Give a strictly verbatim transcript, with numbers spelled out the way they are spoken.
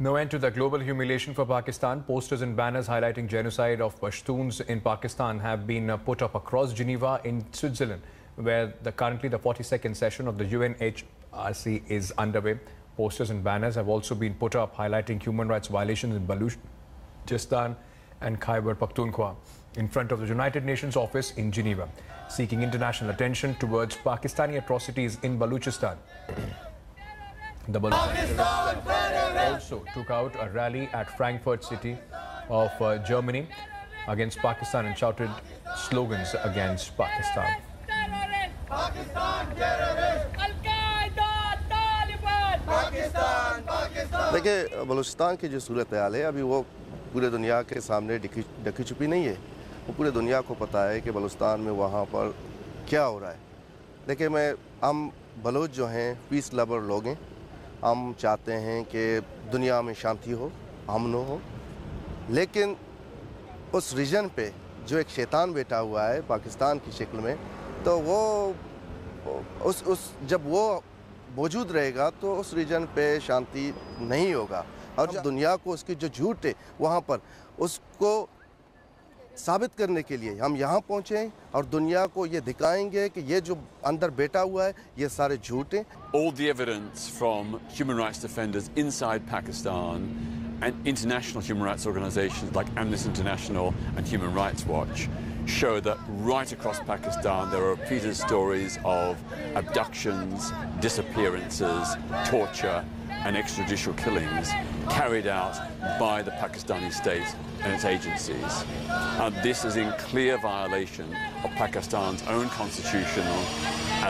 No end to the global humiliation for Pakistan. Posters and banners highlighting genocide of Pashtuns in Pakistan have been put up across Geneva in Switzerland, where the, currently the forty-second session of the U N H R C is underway. Posters and banners have also been put up highlighting human rights violations in Balochistan and Khyber Pakhtunkhwa in front of the United Nations office in Geneva, seeking international attention towards Pakistani atrocities in Balochistan. The Balochistan also took out a rally at Frankfurt city of uh, Germany against Pakistan and shouted slogans against Pakistan. دیکھیں بلوچستان کی جو صورت حال ہے ابھی وہ پورے دنیا کے سامنے ڈھکی چھپی نہیں ہے، وہ پورے دنیا کو پتہ ہے کہ بلوچستان میں وہاں پر کیا ہو رہا ہے۔ دیکھیں میں ہم بلوچ جو ہیں پیس لبر لوگ ہیں، ہم چاہتے ہیں کہ دنیا میں شانتی ہو، امن ہو، لیکن اس ریجن پہ جو ایک شیطان بیٹھا ہوا ہے پاکستان کی شکل میں، تو وہ اس اس جب وہ موجود رہے گا تو اس ریجن پہ شانتی نہیں ہوگا، اور دنیا کو اس کی جو جھوٹ ہے وہاں پر اس کو ثابت کرنے کے لیے ہم یہاں پہنچیں اور دنیا کو یہ دکھائیں گے کہ یہ جو اندر بیٹھا ہوا ہے یہ سارے جھوٹ ہیں۔ All the evidence from human rights defenders inside Pakistan and international human rights organizations like Amnesty International and Human Rights Watch show that right across Pakistan there are repeated stories of abductions, disappearances, torture and extrajudicial killings carried out by the Pakistani state and its agencies. And this is in clear violation of Pakistan's own constitutional